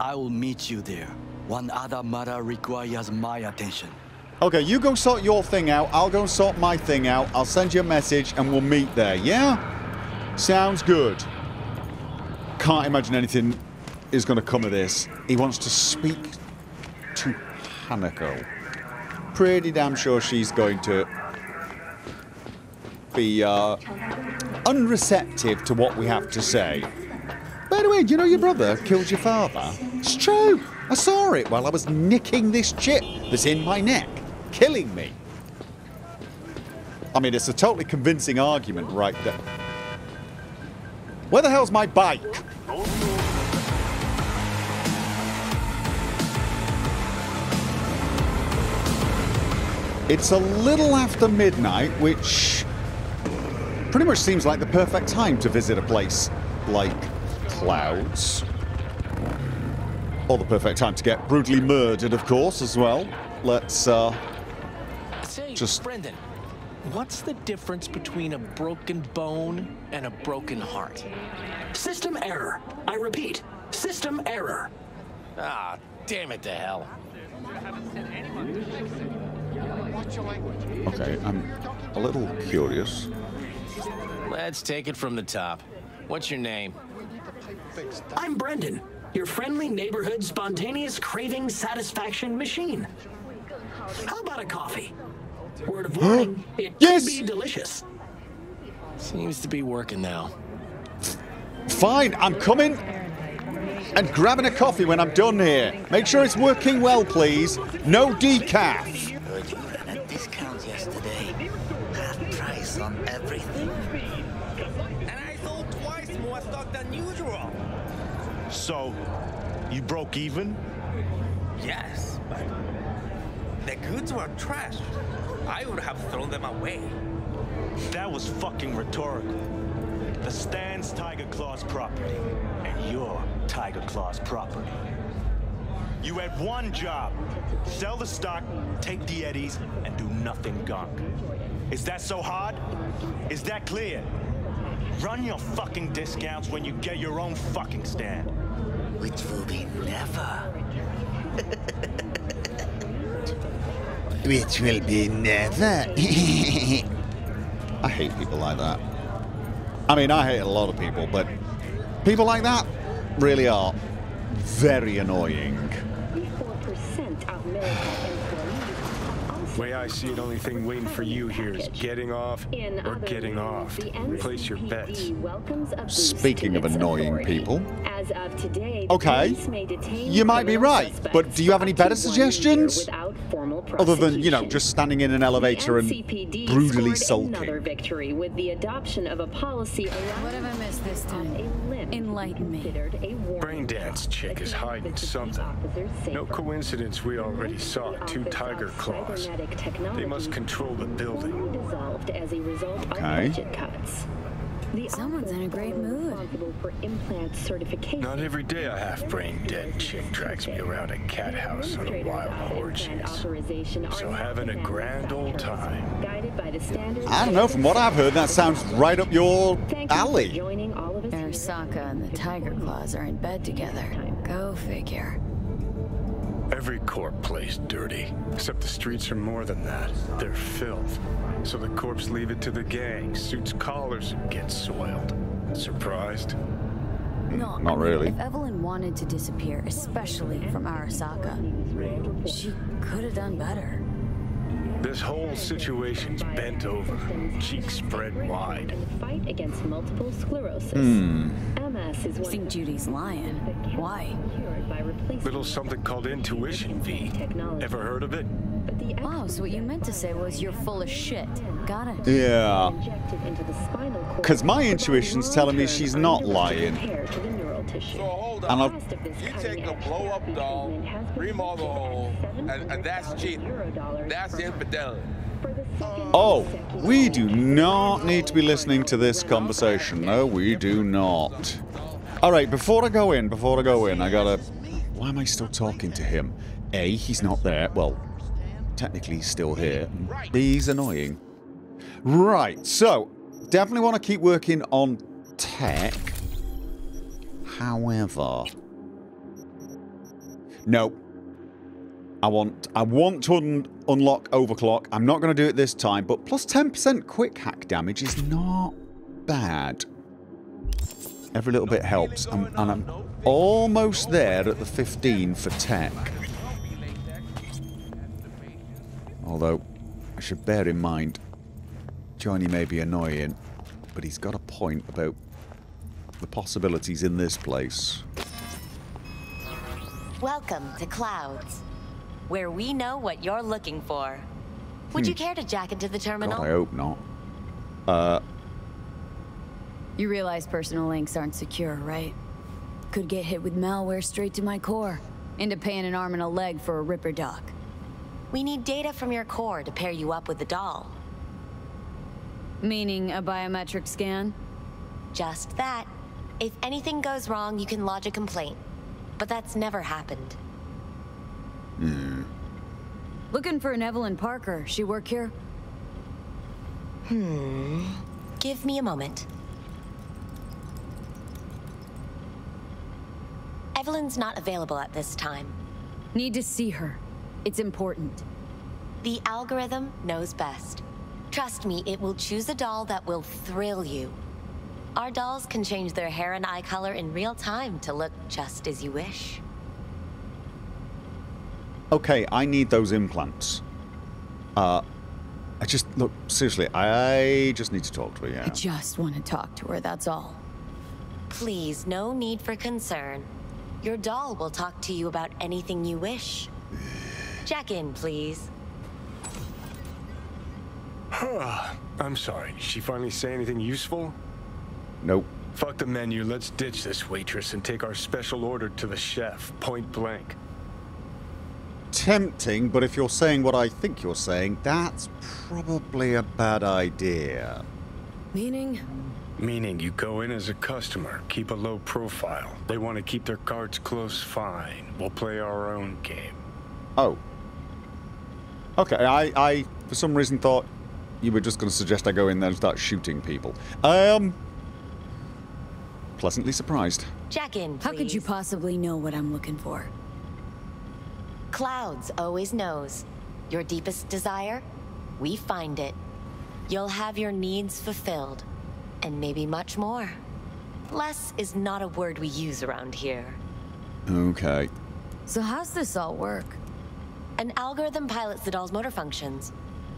I will meet you there. One other matter requires my attention. Okay, you go sort your thing out. I'll go sort my thing out. I'll send you a message and we'll meet there. Yeah? Sounds good. Can't imagine anything is going to come of this. He wants to speak to Hanako. Pretty damn sure she's going to be unreceptive to what we have to say. By the way, do you know your brother killed your father? It's true. I saw it while I was nicking this chip that's in my neck. Killing me. I mean, it's a totally convincing argument right there. Where the hell's my bike? It's a little after midnight, which pretty much seems like the perfect time to visit a place like Clouds. Or the perfect time to get brutally murdered, of course, as well. Let's, just... Brendan, what's the difference between a broken bone and a broken heart? System error. I repeat, system error. Ah, damn it to hell. Okay, I'm a little curious. Let's take it from the top. What's your name? I'm Brendan, your friendly neighborhood spontaneous craving satisfaction machine. How about a coffee? Word of warning, it yes! could be delicious. Seems to be working now. Fine, I'm coming and grabbing a coffee when I'm done here. Make sure it's working well, please. No decaf. You ran a discount yesterday. Half price on everything. And I sold twice more stock than usual. So, you broke even? Yes, but the goods were trash. I would have thrown them away. That was fucking rhetorical. The stand's Tiger Claw's property, and you're Tiger Claw's property. You had one job. Sell the stock, take the eddies, and do nothing gunk. Is that so hard? Is that clear? Run your fucking discounts when you get your own fucking stand. Which will be never. Which will be never. I hate people like that. I mean, I hate a lot of people, but people like that really are very annoying. The way I see it, only thing waiting for you here is getting off or getting off. Place your bets. Speaking of annoying people, okay, you might be right, but do you have any better suggestions? Other than, you know, just standing in an elevator and brutally sulking. Another victory with the adoption of a policy. What have I missed this time? Enlighten me. Braindance chick is hiding something. No coincidence we already saw two Tiger Claws. They must control the building. Okay. Someone's in a great mood. Not every day a half-brain dead chick drags me around a cat house on a wild orgies. So having a grand old time. I don't know, from what I've heard, that sounds right up your alley. Arasaka and the Tiger Claws are in bed together. Go figure. Every corp plays dirty, except the streets are more than that. They're filth. So the corpse leave it to the gang, suits collars, and gets soiled. Surprised? No, not really. If Evelyn wanted to disappear, especially from Arasaka, she could have done better. This whole situation's bent over, cheeks spread wide. Fight against multiple sclerosis. I think Judy's lying. Why? Little something called intuition, V. Ever heard of it? Oh, so what you meant to say was you're full of shit. Got it. Yeah. Because my intuition's telling me she's not lying. So hold on. You take the blow up doll, remodel the hole, and that's cheating. That's infidelity. Oh, we do not need to be listening to this conversation. No, we do not. Alright, before I go in, I gotta... Why am I still talking to him? A, he's not there. Well, technically he's still here. B, he's annoying. Right, so, definitely want to keep working on tech. However, No. I want to unlock overclock. I'm not going to do it this time, but plus 10% quick hack damage is not bad. Every little bit helps, and I'm almost there at the 15 for tech. Although, I should bear in mind, Johnny may be annoying, but he's got a point about the possibilities in this place. Welcome to Clouds, where we know what you're looking for. Would you care to jack into the terminal? God, I hope not. You realize personal links aren't secure, right? Could get hit with malware straight to my core. Into paying an arm and a leg for a ripper doc. We need data from your core to pair you up with the doll. Meaning a biometric scan? Just that. If anything goes wrong, you can lodge a complaint. But that's never happened. Hmm. Looking for an Evelyn Parker. She work here? Hmm. Give me a moment. Evelyn's not available at this time. Need to see her. It's important. The algorithm knows best. Trust me, it will choose a doll that will thrill you. Our dolls can change their hair and eye color in real time to look just as you wish. Okay, I need those implants. I just, look, seriously, I just need to talk to her, yeah. I just want to talk to her, that's all. Please, no need for concern. Your doll will talk to you about anything you wish. Check in, please. I'm sorry, did she finally say anything useful? Nope. Fuck the menu, let's ditch this waitress and take our special order to the chef, point blank. Tempting, but if you're saying what I think you're saying, that's probably a bad idea. Meaning? Meaning you go in as a customer, keep a low profile. They want to keep their cards close, fine. We'll play our own game. Oh. Okay, I for some reason thought you were just going to suggest I go in there and start shooting people. Pleasantly surprised. Jack in, please. How could you possibly know what I'm looking for? Clouds always knows. Your deepest desire, we find it. You'll have your needs fulfilled, and maybe much more. Less is not a word we use around here. Okay. So how's this all work? An algorithm pilots the doll's motor functions.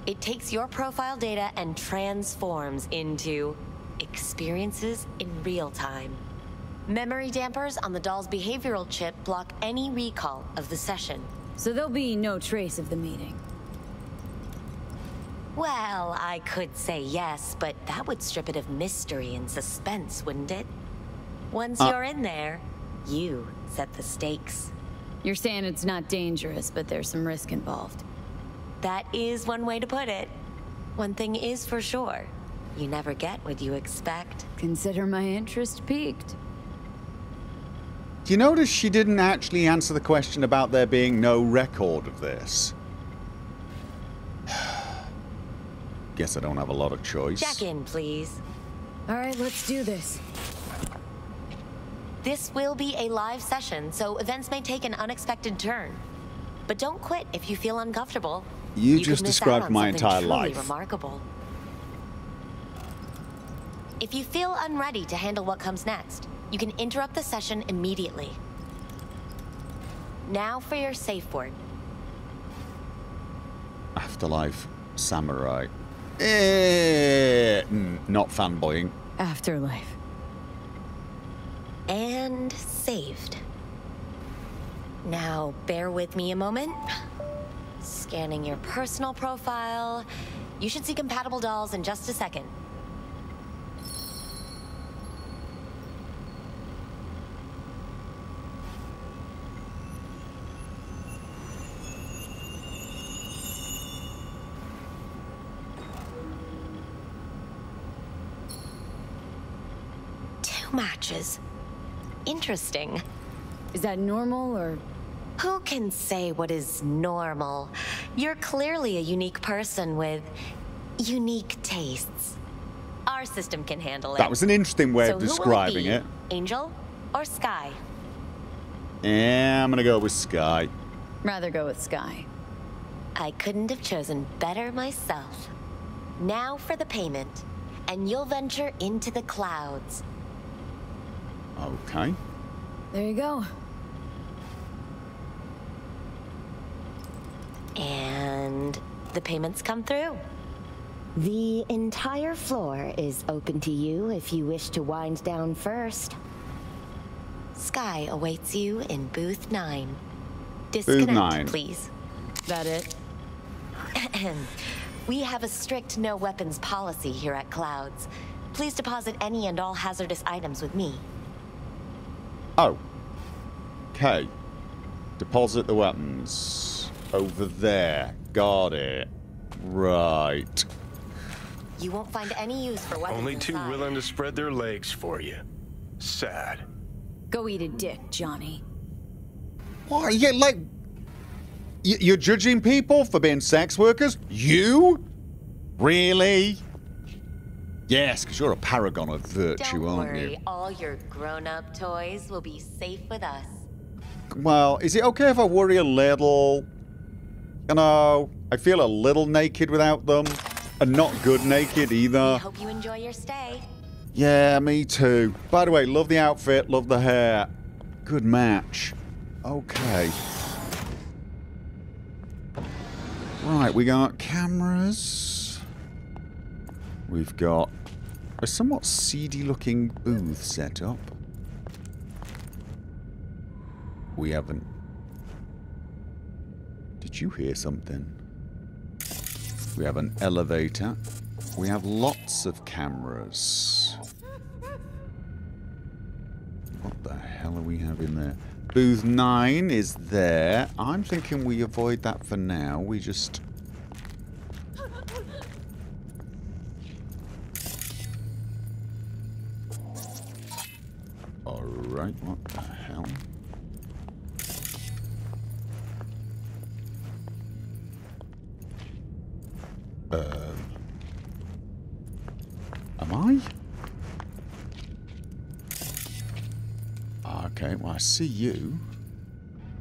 It takes your profile data and transforms into experiences in real time. Memory dampers on the doll's behavioral chip block any recall of the session. So there'll be no trace of the meeting. Well, I could say yes, but that would strip it of mystery and suspense, wouldn't it? Once you're in there, you set the stakes. You're saying it's not dangerous, but there's some risk involved. That is one way to put it. One thing is for sure. You never get what you expect. Consider my interest piqued. Do you notice she didn't actually answer the question about there being no record of this? Guess I don't have a lot of choice. Check in, please. All right, let's do this. This will be a live session, so events may take an unexpected turn. But don't quit if you feel uncomfortable. You just described my entire life. Remarkable. If you feel unready to handle what comes next, you can interrupt the session immediately. Now for your safe word. Afterlife Samurai. Not fanboying. Afterlife. And saved. Now bear with me a moment. Scanning your personal profile. You should see compatible dolls in just a second. Matches. Interesting. Is that normal or? Who can say what is normal? You're clearly a unique person with unique tastes. Our system can handle it. That was an interesting way of describing it. Angel or Sky? And I'm gonna go with Sky. Rather go with Sky. I couldn't have chosen better myself. Now for the payment, and you'll venture into the clouds. Okay. There you go. And the payments come through. The entire floor is open to you if you wish to wind down first. Sky awaits you in booth 9. Disconnect, please. That it? We have a strict no weapons policy here at Clouds. Please deposit any and all hazardous items with me. Oh. Okay. Deposit the weapons. Over there. Guard it. Right. You won't find any use for weapons. Only two inside. Willing to spread their legs for you. Sad. Go eat a dick, Johnny. Why? Yeah, like... You're judging people for being sex workers? You? Really? Yes, because you're a paragon of virtue, aren't you? Don't worry, all your grown-up toys will be safe with us. Well, is it okay if I worry a little? You know, I feel a little naked without them. And not good naked either. I hope you enjoy your stay. Yeah, me too. By the way, love the outfit, love the hair. Good match. Okay. Right, we got cameras. We've got a somewhat seedy-looking booth set up. We haven't... Did you hear something? We have an elevator. We have lots of cameras. What the hell are we having there? Booth 9 is there. I'm thinking we avoid that for now. We just... Alright, what the hell? Am I? Okay, well, I see you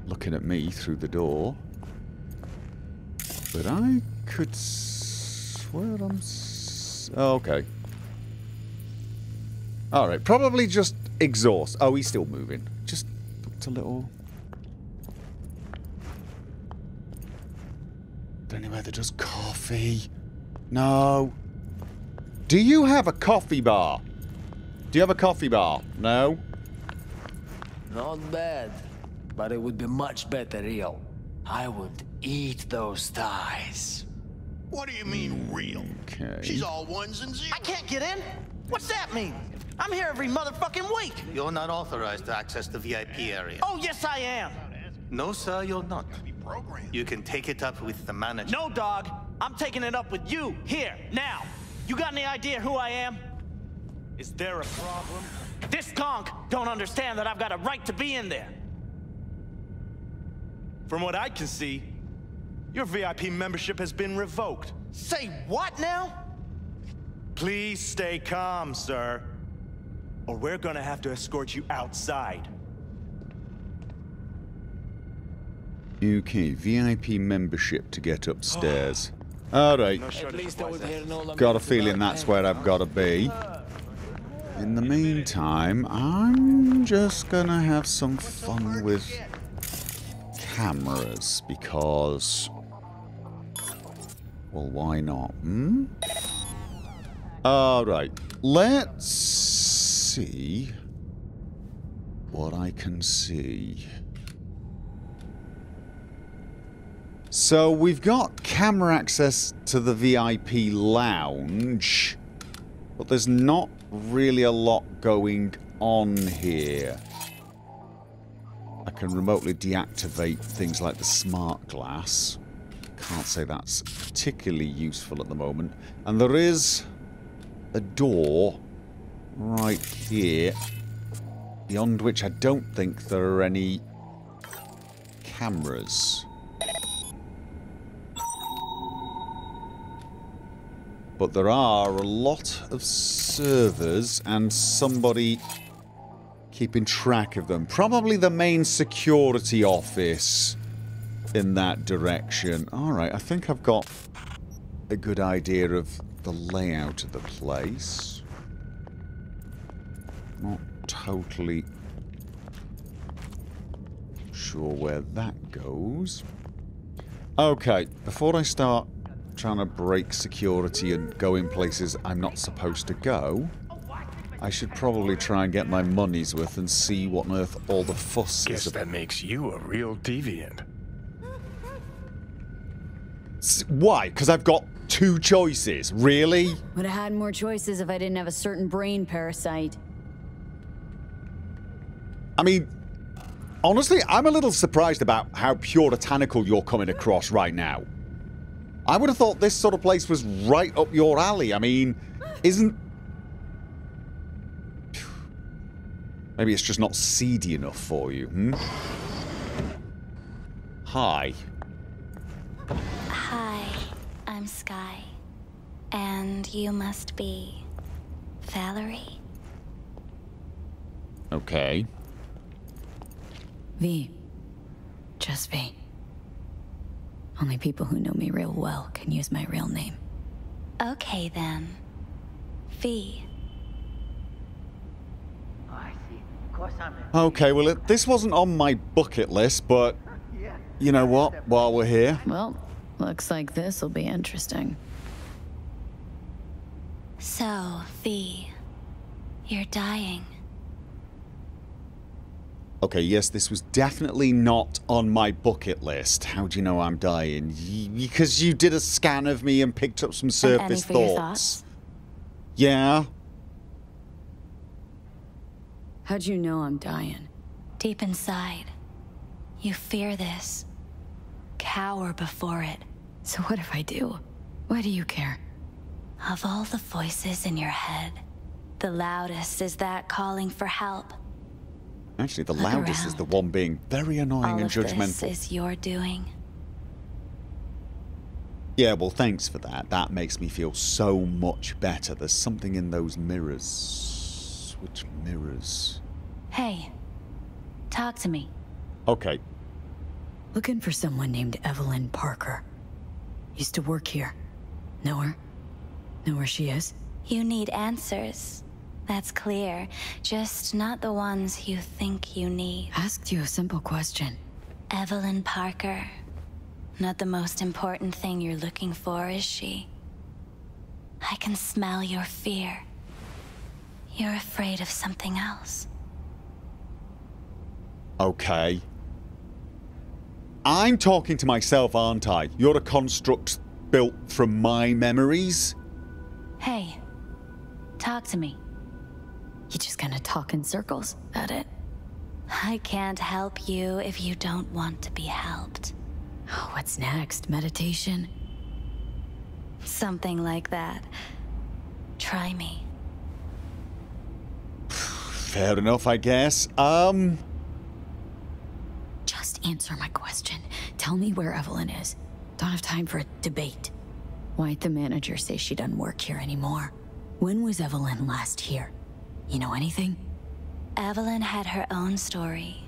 looking at me through the door. But I could swear I'm... okay. Alright, probably just exhaust. Oh, he's still moving. Just looked a little... Don't know whether does coffee. No. Do you have a coffee bar? Do you have a coffee bar? No? Not bad, but it would be much better real. I would eat those thighs. What do you mean real? Okay. She's all ones and zeros. I can't get in? What's that mean? I'm here every motherfucking week. You're not authorized to access the VIP area. Oh, yes, I am. No, sir, you're not. You can take it up with the manager. No, dog. I'm taking it up with you here, now. You got any idea who I am? Is there a problem? This conch don't understand that I've got a right to be in there. From what I can see, your VIP membership has been revoked. Say what now? Please stay calm, sir, or we're gonna have to escort you outside. Okay, VIP membership to get upstairs. Alright. Got a feeling that's where I've got to be. In the meantime, I'm just gonna have some fun with cameras, because... Well, why not, hmm? Alright, let's see what I can see. So, we've got camera access to the VIP lounge, but there's not really a lot going on here. I can remotely deactivate things like the smart glass. Can't say that's particularly useful at the moment. And there is a door right here, beyond which I don't think there are any cameras. But there are a lot of servers and somebody keeping track of them. Probably the main security office in that direction. Alright, I think I've got a good idea of the layout of the place. Not totally sure where that goes. Okay, before I start trying to break security and go in places I'm not supposed to go, I should probably try and get my money's worth and see what on earth all the fuss is about. Guess that makes you a real deviant. Why? Because I've got two choices. Really? Would have had more choices if I didn't have a certain brain parasite. I mean, honestly, I'm a little surprised about how puritanical you're coming across right now. I would have thought this sort of place was right up your alley. I mean, isn't... Maybe it's just not seedy enough for you, hmm? Hi. Hi, I'm Sky. And you must be... Valerie? Okay. V. Just V. Only people who know me real well can use my real name. Okay, then. V. Okay, well, this wasn't on my bucket list, but... You know what? While we're here... Well, looks like this'll be interesting. So, V. You're dying. Okay, yes, this was definitely not on my bucket list. How do you know I'm dying? Because you did a scan of me and picked up some surface thoughts. Yeah. How'd you know I'm dying? Deep inside, you fear this. Cower before it. So what if I do? Why do you care? Of all the voices in your head, the loudest is that calling for help. Actually, the loudest is the one being very annoying and judgmental. This is your doing. Yeah, well, thanks for that. That makes me feel so much better. There's something in those mirrors. Which mirrors? Hey, talk to me. Okay. Looking for someone named Evelyn Parker. Used to work here. Know her? Know where she is? You need answers. That's clear. Just not the ones you think you need. Asked you a simple question. Evelyn Parker. Not the most important thing you're looking for, is she? I can smell your fear. You're afraid of something else. Okay. I'm talking to myself, aren't I? You're a construct built from my memories? Hey, talk to me. You just kind of talk in circles about it. I can't help you if you don't want to be helped. Oh, what's next? Meditation? Something like that. Try me. Fair enough, I guess. Just answer my question. Tell me where Evelyn is. Don't have time for a debate. Why'd the manager say she doesn't work here anymore? When was Evelyn last here? You know anything? Evelyn had her own story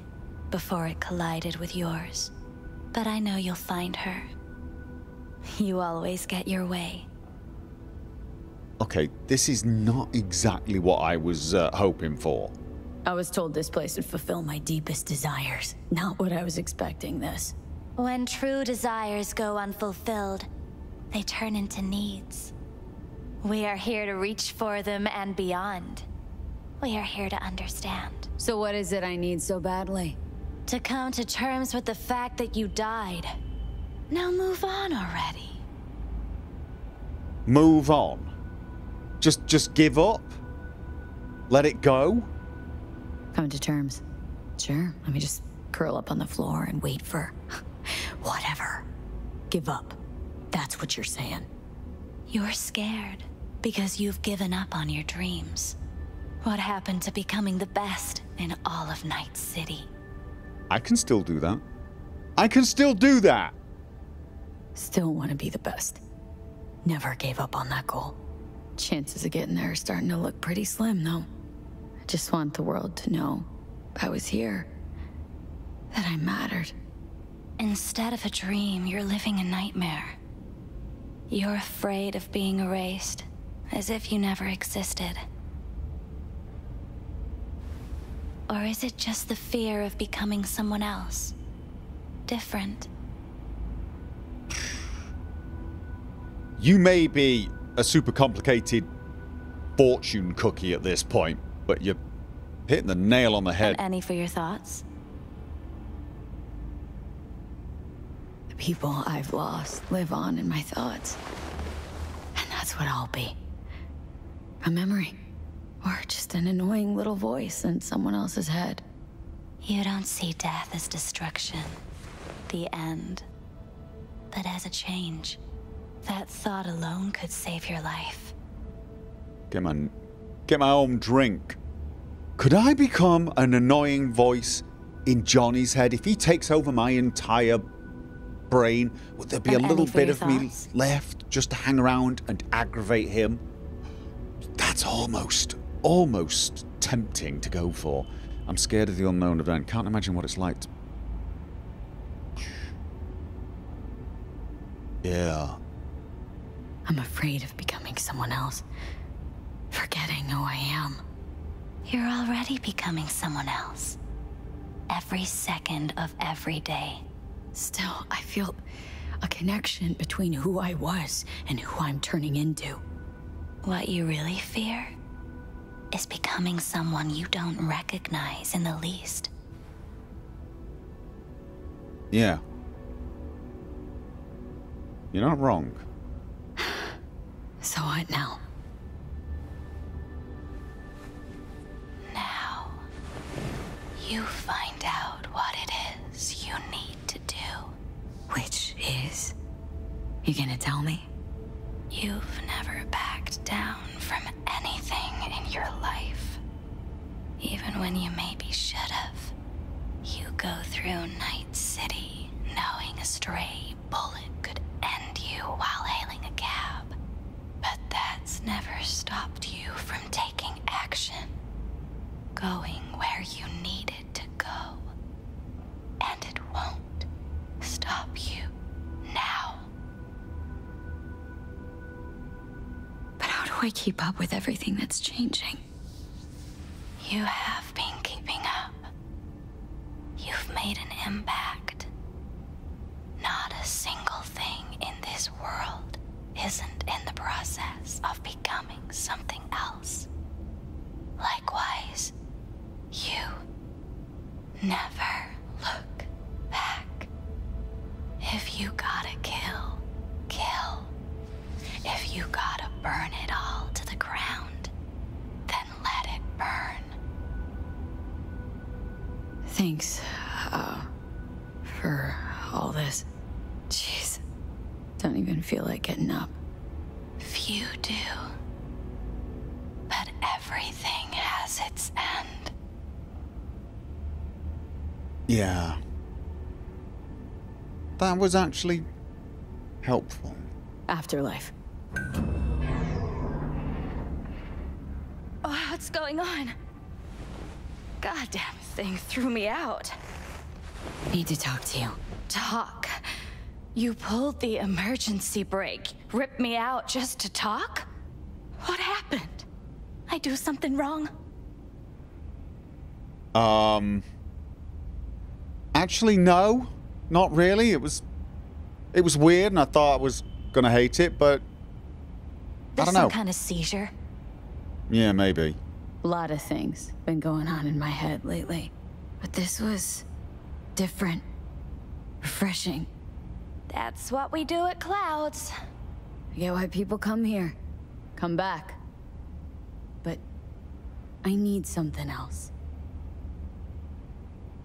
before it collided with yours. But I know you'll find her. You always get your way. Okay, this is not exactly what I was hoping for. I was told this place would fulfill my deepest desires. Not what I was expecting this. When true desires go unfulfilled, they turn into needs. We are here to reach for them and beyond. We are here to understand. So what is it I need so badly? To come to terms with the fact that you died. Now move on already. Move on? Just give up? Let it go? Come to terms. Sure, let me just curl up on the floor and wait for... whatever. Give up. That's what you're saying. You're scared because you've given up on your dreams. What happened to becoming the best in all of Night City? I can still do that. I can still do that! Still want to be the best. Never gave up on that goal. Chances of getting there are starting to look pretty slim, though. I just want the world to know I was here, that I mattered. Instead of a dream, you're living a nightmare. You're afraid of being erased, as if you never existed. Or is it just the fear of becoming someone else? Different. You may be a super complicated fortune cookie at this point, but you're hitting the nail on the head. And any for your thoughts? The people I've lost live on in my thoughts. And that's what I'll be. A memory. Or just an annoying little voice in someone else's head. You don't see death as destruction, the end, but as a change. That thought alone could save your life. Get my own drink. Could I become an annoying voice in Johnny's head? If he takes over my entire brain, would there be a little bit of me left just to hang around and aggravate him? That's almost tempting to go for. I'm scared of the unknown event. Can't imagine what it's like to... Yeah. I'm afraid of becoming someone else. Forgetting who I am. You're already becoming someone else. Every second of every day. Still, I feel a connection between who I was and who I'm turning into. What you really fear? Is becoming someone you don't recognize in the least. Yeah. You're not wrong. So what now? Now, you find out what it is you need to do. Which is? You gonna tell me? You've never backed down from anything in your life. Even when you maybe should've. You go through Night City knowing a stray bullet could end you while hailing a cab. But that's never stopped you from taking action. Going where you needed to go. And it won't stop you now. But how do I keep up with everything that's changing? You have been keeping up. You've made an impact. Not a single thing in this world isn't in the process of becoming something else. Likewise, you never look back. If you gotta kill, kill. If you gotta burn it all to the ground, then let it burn. Thanks, for all this. Jeez, don't even feel like getting up. Few do. But everything has its end. Yeah. That was actually helpful. Afterlife. Oh, what's going on? Goddamn thing threw me out. Need to talk to you. Talk? You pulled the emergency brake, ripped me out just to talk? What happened? I do something wrong? Actually, no. Not really. It was weird and I thought I was gonna hate it, but I don't know. Some kind of seizure? Yeah, maybe. A lot of things been going on in my head lately. But this was different. Refreshing. That's what we do at Clouds. I get why people come here. Come back. But I need something else.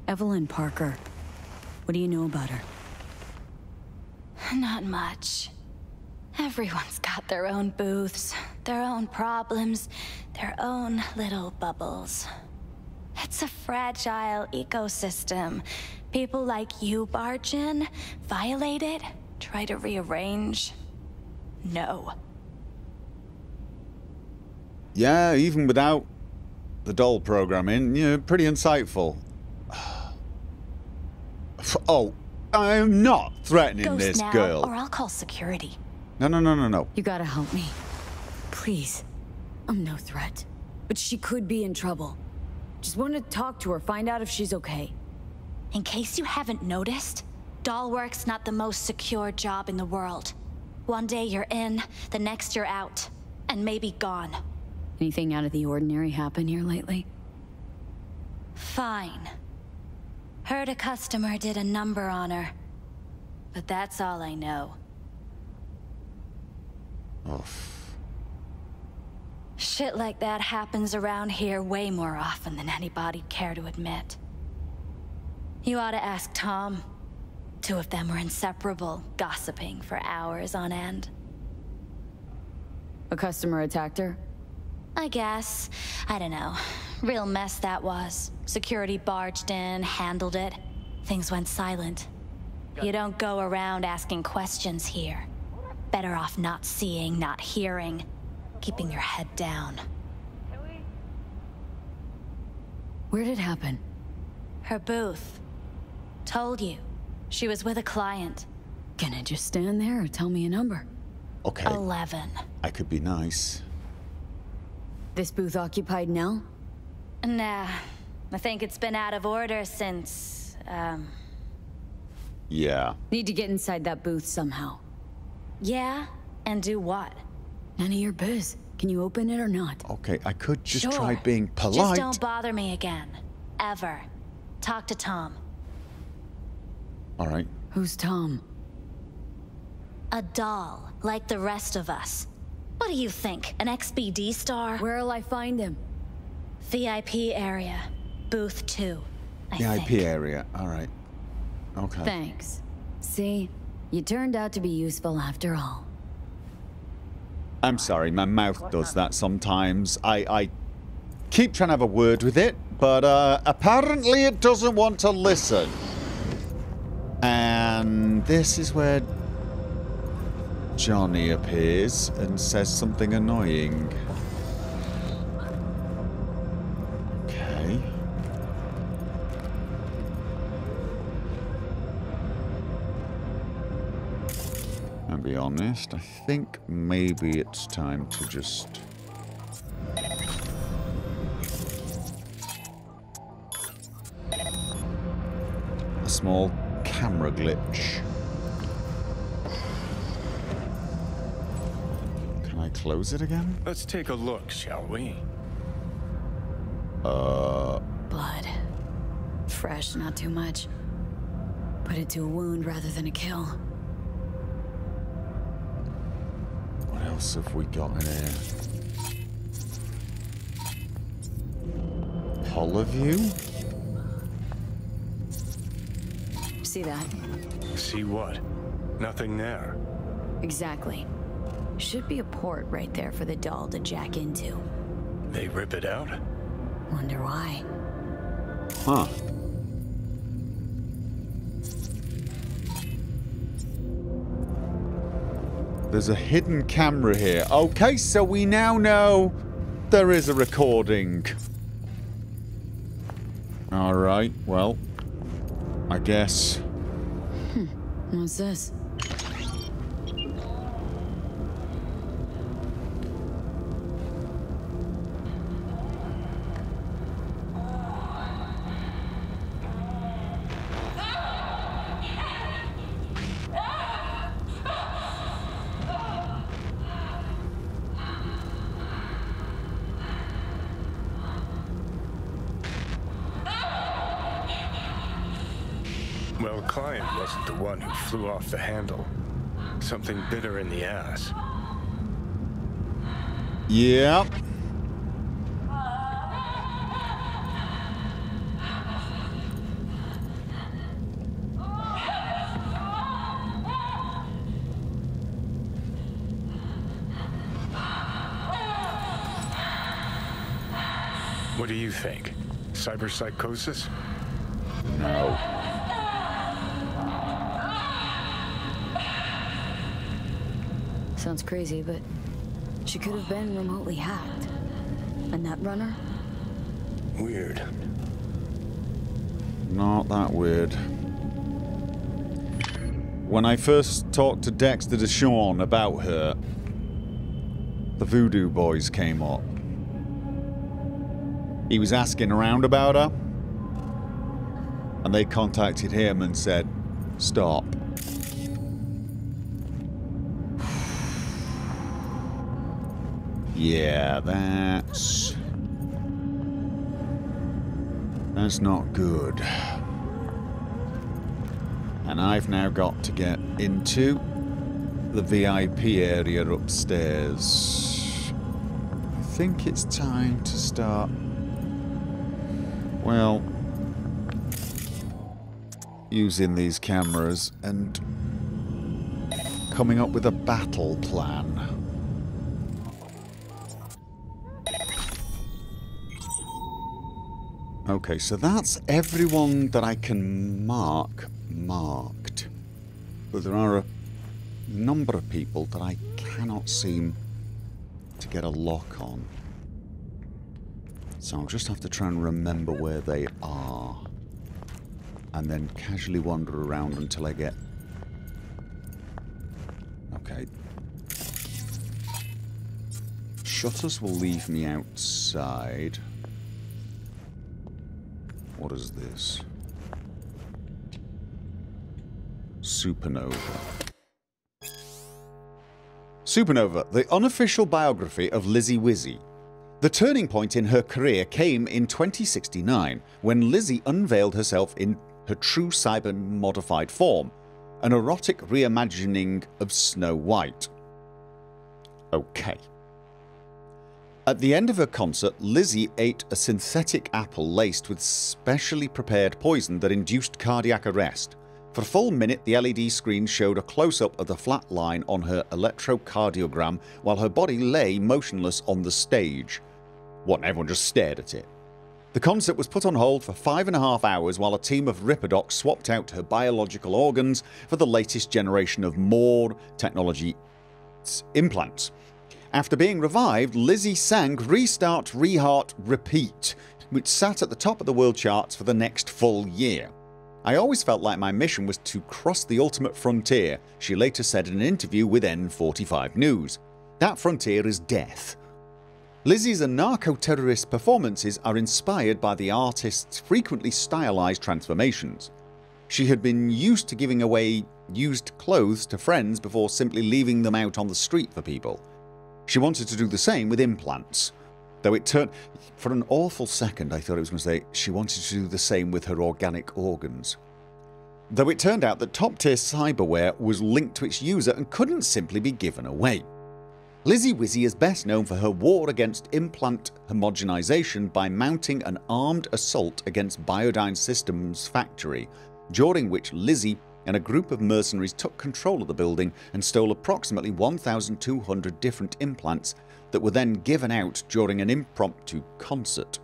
Evelyn Parker. What do you know about her? Not much. Everyone's got their own booths, their own problems, their own little bubbles. It's a fragile ecosystem. People like you barge in, violate it, try to rearrange. No. Yeah, even without the doll programming, you know, pretty insightful. Oh, I'm not threatening this girl. Or I'll call security. No. You gotta help me. Please. I'm no threat. But she could be in trouble. Just want to talk to her, find out if she's okay. In case you haven't noticed, doll work's not the most secure job in the world. One day you're in, the next you're out, and maybe gone. Anything out of the ordinary happen here lately? Fine. Heard a customer did a number on her. But that's all I know. Oof. Shit like that happens around here way more often than anybody'd care to admit. You ought to ask Tom. Two of them were inseparable, gossiping for hours on end. A customer attacked her? I guess. I don't know. Real mess that was. Security barged in, handled it. Things went silent. You don't go around asking questions here. Better off not seeing, not hearing. Keeping your head down. Where did it happen? Her booth. Told you. She was with a client. Can I just stand there or tell me a number? Okay. 11. I could be nice. This booth occupied now? Nah. I think it's been out of order since, yeah. Need to get inside that booth somehow. Yeah? And do what? None of your biz. Can you open it or not? Okay, I could just try being polite. Just don't bother me again. Ever. Talk to Tom. Alright. Who's Tom? A doll, like the rest of us. What do you think? An XBD star? Where'll I find him? VIP area. Booth 2, I think. VIP area. All right. Okay. Thanks. See? You turned out to be useful after all. I'm sorry. My mouth does that sometimes. I keep trying to have a word with it, but apparently it doesn't want to listen. And this is where Johnny appears and says something annoying. Okay. I'll be honest, I think maybe it's time to just... a small camera glitch. Close it again? Let's take a look, shall we? Blood. Fresh, not too much. Put it to a wound rather than a kill. What else have we got in here? Polyview? See that? See what? Nothing there. Exactly. Should be a port right there for the doll to jack into. They rip it out? Wonder why. Huh. There's a hidden camera here. Okay, so we now know there is a recording. Alright, well, I guess. What's this? Flew off the handle. Something bitter in the ass. Yep. What do you think? Cyberpsychosis? No. Sounds crazy, but she could have been remotely hacked. A netrunner? Weird. Not that weird. When I first talked to Dexter Deshawn about her, the Voodoo Boys came up. He was asking around about her, and they contacted him and said, stop. Yeah, that's not good. And I've now got to get into the VIP area upstairs. I think it's time to start... well... using these cameras and... coming up with a battle plan. Okay, so that's everyone that I can mark marked. But there are a number of people that I cannot seem to get a lock on. So I'll just have to try and remember where they are. And then casually wander around until I get... okay. Shutters will leave me outside. What is this? Supernova. Supernova, the unofficial biography of Lizzie Wizzy. The turning point in her career came in 2069 when Lizzie unveiled herself in her true cyber-modified form, an erotic reimagining of Snow White. Okay. At the end of her concert, Lizzie ate a synthetic apple laced with specially prepared poison that induced cardiac arrest. For a full minute, the LED screen showed a close-up of the flat line on her electrocardiogram while her body lay motionless on the stage. What, everyone just stared at it. The concert was put on hold for 5.5 hours while a team of Ripperdocs swapped out her biological organs for the latest generation of Moore technology implants. After being revived, Lizzie sang Restart, Reheart, Repeat, which sat at the top of the world charts for the next full year. I always felt like my mission was to cross the ultimate frontier, she later said in an interview with N45 News. That frontier is death. Lizzie's anarcho-terrorist performances are inspired by the artist's frequently stylized transformations. She had been used to giving away used clothes to friends before simply leaving them out on the street for people. She wanted to do the same with implants, though it turned... for an awful second I thought it was going to say she wanted to do the same with her organic organs. Though it turned out that top-tier cyberware was linked to its user and couldn't simply be given away. Lizzie Wizzy is best known for her war against implant homogenization by mounting an armed assault against Biodyne Systems factory, during which Lizzie and a group of mercenaries took control of the building and stole approximately 1,200 different implants that were then given out during an impromptu concert.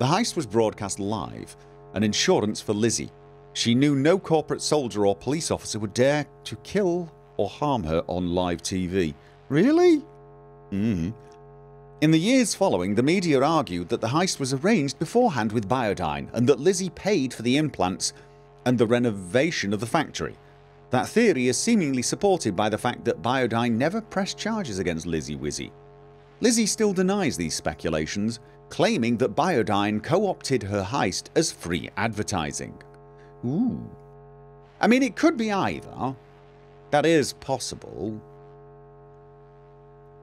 The heist was broadcast live, an insurance for Lizzie. She knew no corporate soldier or police officer would dare to kill or harm her on live TV. Really? In the years following, the media argued that the heist was arranged beforehand with Biodyne and that Lizzie paid for the implants and the renovation of the factory. That theory is seemingly supported by the fact that Biodyne never pressed charges against Lizzie Wizzy. Lizzie still denies these speculations, claiming that Biodyne co-opted her heist as free advertising. Ooh. I mean, it could be either. That is possible.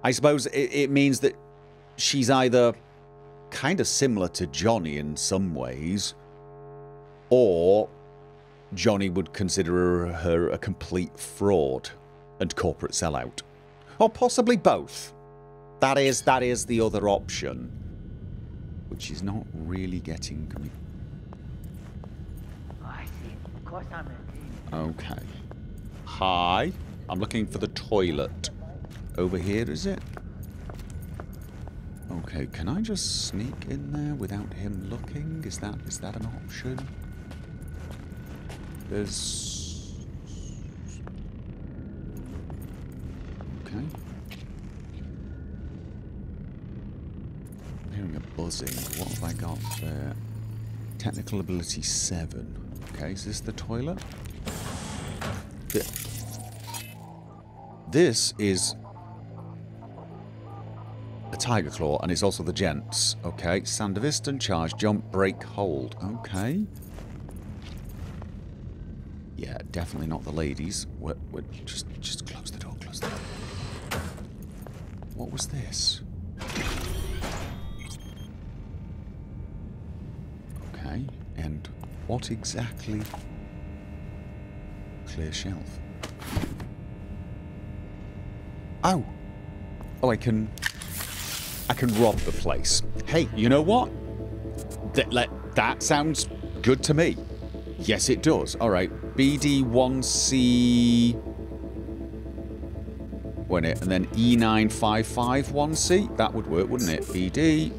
I suppose it means that she's either kind of similar to Johnny in some ways, or Johnny would consider her a complete fraud and corporate sellout. Or possibly both. That is the other option, which is not really getting me. Okay. Hi. I'm looking for the toilet. Over here, is it? Okay, can I just sneak in there without him looking? Is that an option? There's... okay. I'm hearing a buzzing. What have I got there? Technical ability 7. Okay, is this the toilet? This is a Tiger Claw, and it's also the gents. Okay, Sandavistan, charge, jump, break, hold. Okay. Yeah, definitely not the ladies. We're just close the door, close the door. What was this? Okay, and what exactly? Clear shelf. Oh! Oh, I can rob the place. Hey, you know what? That sounds good to me. Yes, it does. Alright. BD1C... Wouldn't it? And then E9551C. That would work, wouldn't it? BD1C,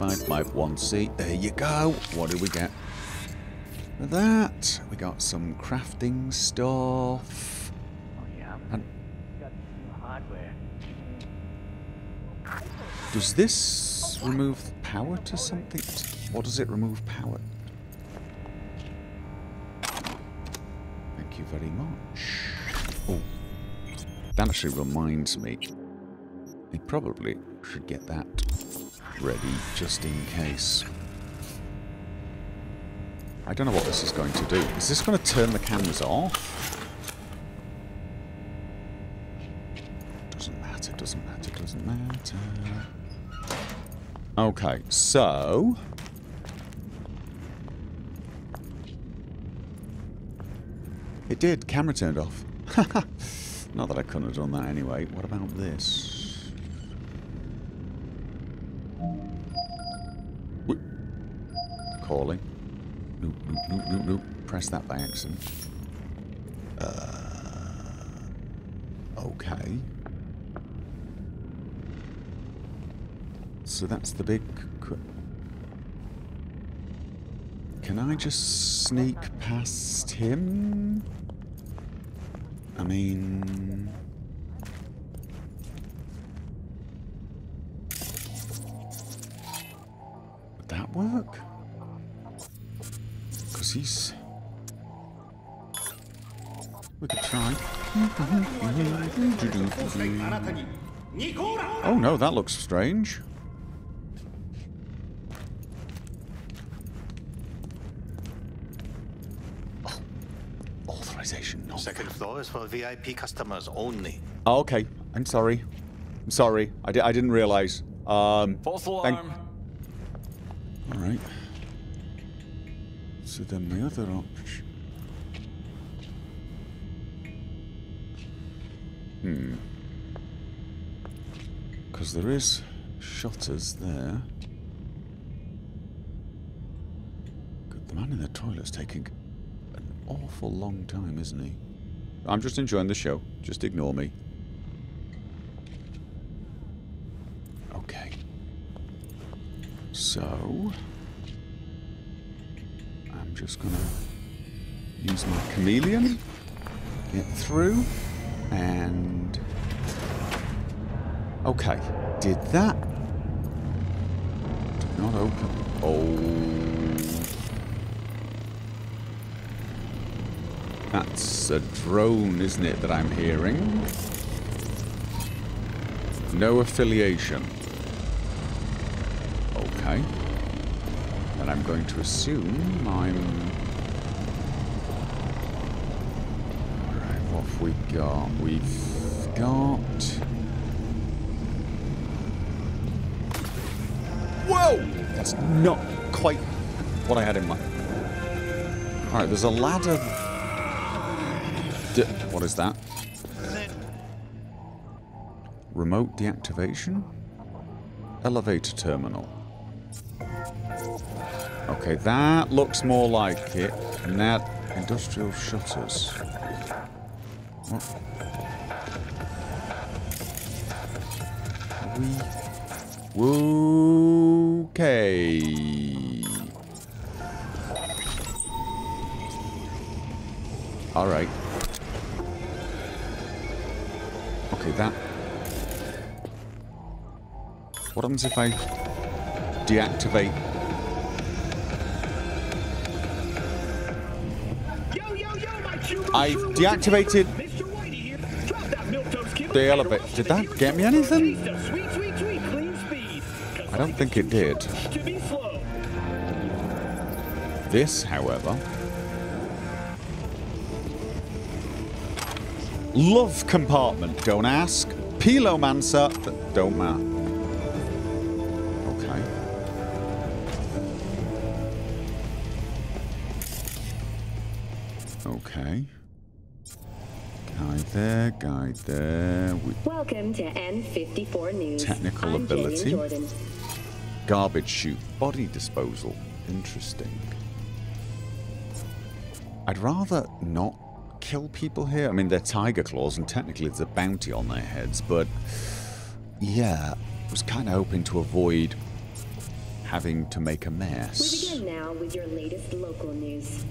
E9551C. There you go. What did we get? That. We got some crafting stuff. Oh, yeah. And got some hardware. Does this remove power to something? Or does it remove power? Thank you very much. Oh, that actually reminds me. I probably should get that ready just in case. I don't know what this is going to do. Is this going to turn the cameras off? Doesn't matter, doesn't matter, doesn't matter. Okay, so... It did. Camera turned off. Not that I couldn't have done that anyway. What about this? Whoop. Calling. Nope, nope, nope, nope, nope. Press that by accident. Okay. So that's the big... Can I just sneak past him? I mean... Would that work? Because he's... We could try. Oh no, that looks strange. Second floor is for VIP customers only. Oh, okay. I'm sorry. I'm sorry. I didn't realize. False alarm. Alright. So then the other option... Hmm. Because there is shutters there. God, the man in the toilet's taking an awful long time, isn't he? I'm just enjoying the show. Just ignore me. Okay. So... I'm just gonna use my chameleon. Get through. And... Okay. Did that... Did not open... Oh... That's a drone, isn't it, that I'm hearing? No affiliation. Okay. And I'm going to assume I'm... Alright, what have we got? We've got... Whoa! That's not quite what I had in mind. Alright, there's a ladder... What is that? Remote deactivation? Elevator terminal. Okay, that looks more like it. And that... Industrial shutters. What? We... Okay. Alright. Okay, that... What happens if I deactivate? I've deactivated the elevator. Did that get me anything? I don't think it did. This, however... Love compartment, don't ask. Pilomancer, don't matter. Okay. Okay. Guide there, guide there. Welcome to N54 News. Technical ability. Garbage chute, body disposal. Interesting. I'd rather not kill people here. I mean, they're tiger claws and technically there's a bounty on their heads, but yeah, I was kind of hoping to avoid having to make a mess. We begin now with your latest local news.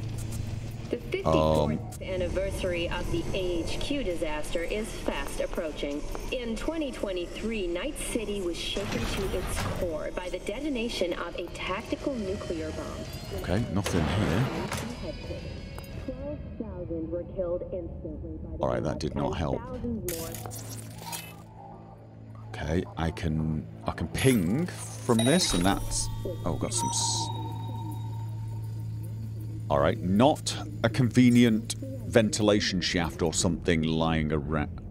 The 54th anniversary of the AHQ disaster is fast approaching. In 2023, Night City was shaken to its core by the detonation of a tactical nuclear bomb. Okay, nothing here. Were killed instantly by the... All right, that did not help. Okay, I can ping from this, and that's... Oh, got some... All right, not a convenient ventilation shaft or something lying around.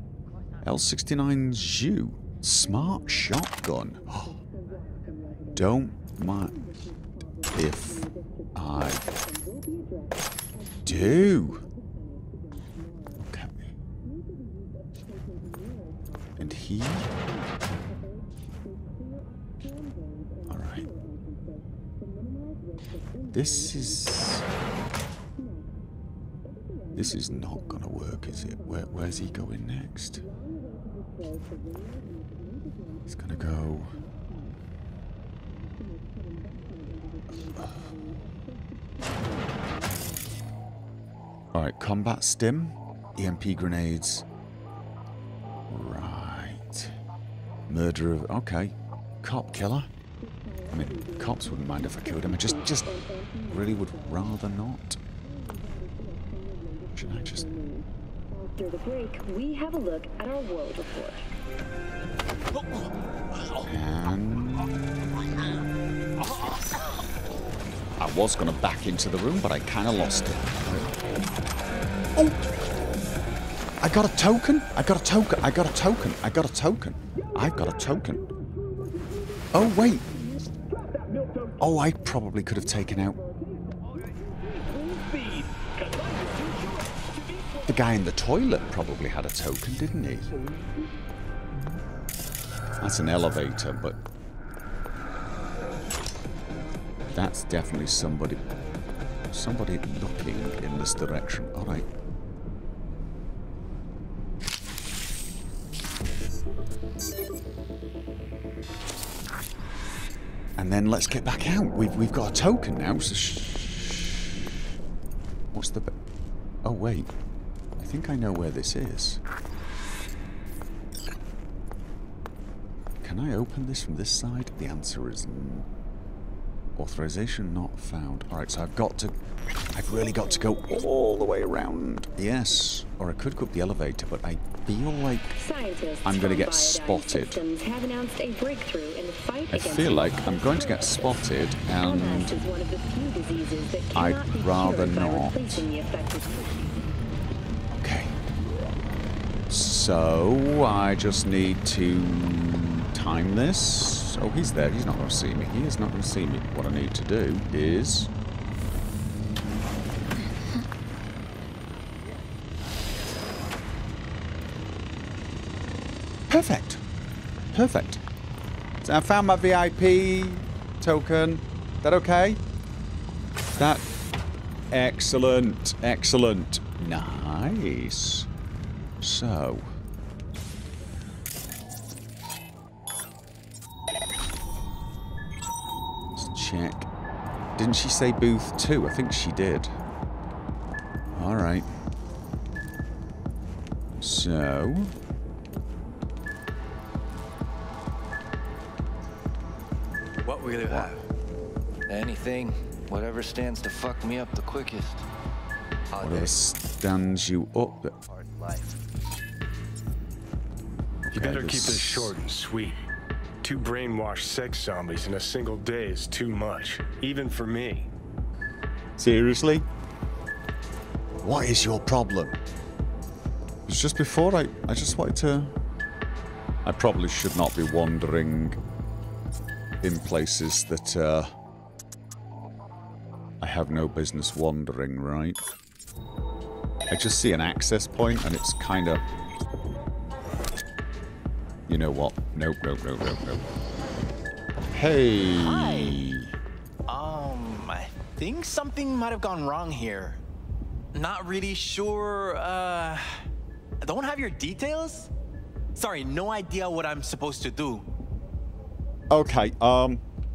L69's you. Smart shotgun. Oh, don't mind if I do. And he... Alright. This is... This is not gonna work, is it? Where's he going next? He's gonna go... Alright, combat stim. EMP grenades. Murderer of... Okay. Cop killer. I mean, cops wouldn't mind if I killed him. I just really would rather not. Should I just... After the break, we have a look at our world report. And... I was going to back into the room, but I kind of lost it. Oh! I got a token! I got a token! I got a token! I got a token! I've got a token. Oh, wait! Oh, I probably could have taken out... The guy in the toilet probably had a token, didn't he? That's an elevator, but... That's definitely somebody... Somebody looking in this direction. Alright. And then let's get back out. We've got a token now, so what's the... Oh, wait. I think I know where this is. Can I open this from this side? The answer is... Authorization not found. Alright, so I've got to... I've really got to go all the way around. Yes. Or I could go up the elevator, but I feel like I'm going to get spotted. I feel like I'm going to get spotted, and I'd rather not. Okay. So, I just need to time this. Oh, he's there. He's not going to see me. He is not going to see me. What I need to do is... Perfect. Perfect. So I found my VIP token. Is that okay? Is that... Excellent. Excellent. Nice. So... Let's check. Didn't she say booth 2? I think she did. Alright. So... what will you have? Anything. Whatever stands to fuck me up the quickest. Whatever stands you up. Hard life. You better keep this short and sweet. Two brainwashed sex zombies in a single day is too much, even for me. Seriously? What is your problem? It's just before I just wanted to... I probably should not be wandering in places that I have no business wandering, right? I just see an access point and it's kind of... You know what? Nope, nope, nope, nope, nope. Hey! Hi! I think something might have gone wrong here. Not really sure, I don't have your details? Sorry, no idea what I'm supposed to do. Okay,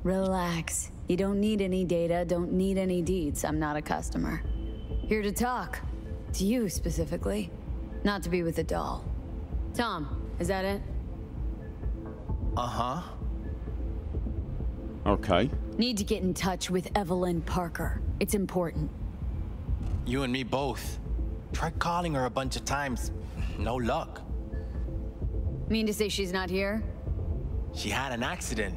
Relax. You don't need any data, don't need any deeds. I'm not a customer. Here to talk. To you, specifically. Not to be with a doll. Tom, is that it? Uh-huh. Okay. Need to get in touch with Evelyn Parker. It's important. You and me both. Tried calling her a bunch of times. No luck. Mean to say she's not here? She had an accident.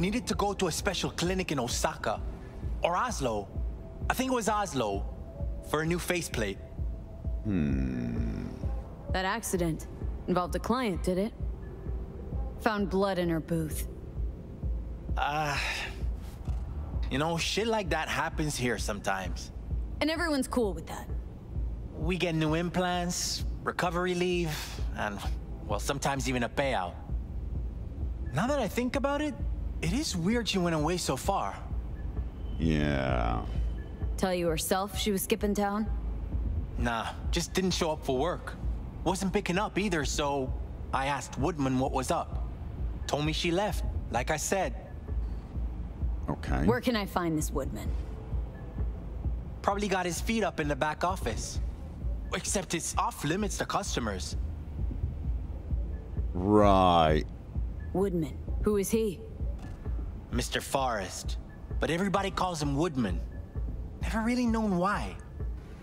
Needed to go to a special clinic in Osaka. Or Oslo. I think it was Oslo. For a new faceplate. Hmm. That accident involved a client, did it? Found blood in her booth. You know, shit like that happens here sometimes. And everyone's cool with that. We get new implants, recovery leave, and, well, sometimes even a payout. Now that I think about it, it is weird she went away so far. Yeah. Tell you herself she was skipping town? Nah, just didn't show up for work. Wasn't picking up either, so I asked Woodman what was up. Told me she left, like I said. Okay. Where can I find this Woodman? Probably got his feet up in the back office. Except it's off limits to customers. Right. Woodman, who is he? Mr. Forrest. But everybody calls him Woodman. Never really known why.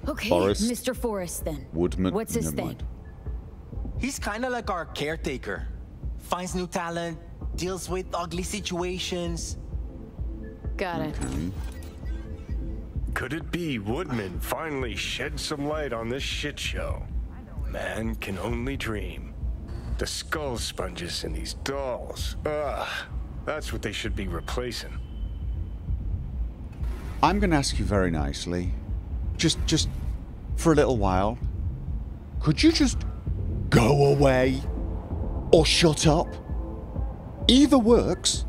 Okay, Forrest. Mr. Forrest then. Woodman. What's his thing? He's kinda like our caretaker. Finds new talent, deals with ugly situations. Got it. Okay. Could it be Woodman finally shed some light on this shit show? Man can only dream. The skull sponges in these dolls. Ugh, that's what they should be replacing. I'm gonna ask you very nicely, just for a little while, could you just go away? Or shut up. Either works.